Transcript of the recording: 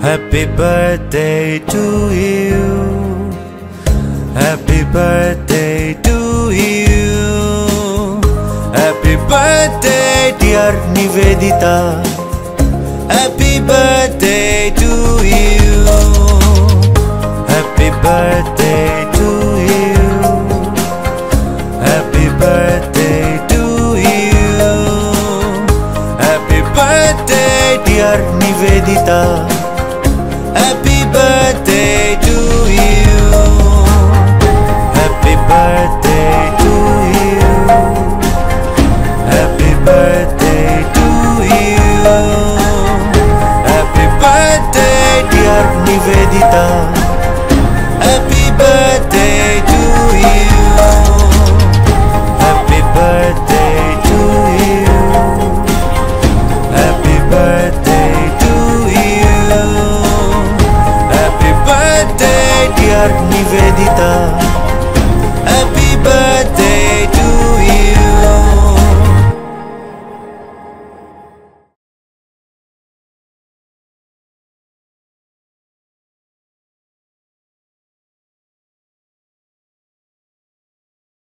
Happy birthday to you. Happy birthday to you. Happy birthday dear Nivedita. Happy birthday to you. Happy birthday to you. Happy birthday to you. Happy birthday dear Nivedita. Happy birthday to you. Happy birthday to you. Happy birthday to you. Happy birthday dear Nivedita. Happy birthday to you. Happy birthday to you. Happy birthday. Nivedita.